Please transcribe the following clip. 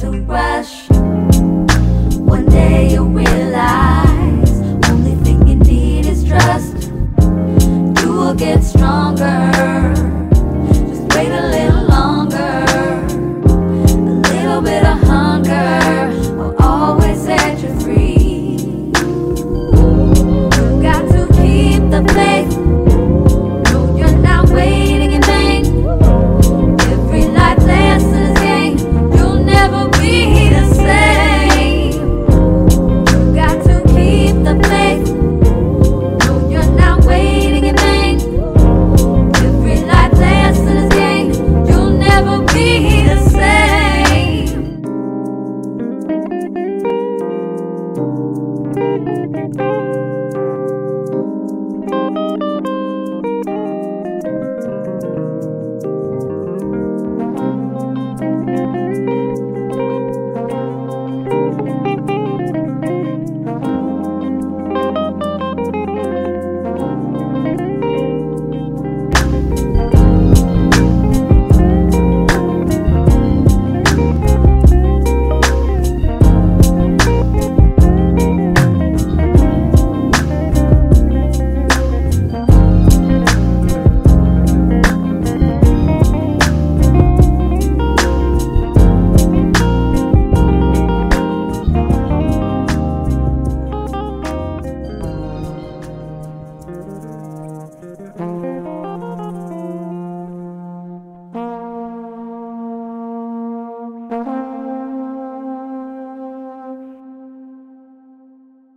to ride.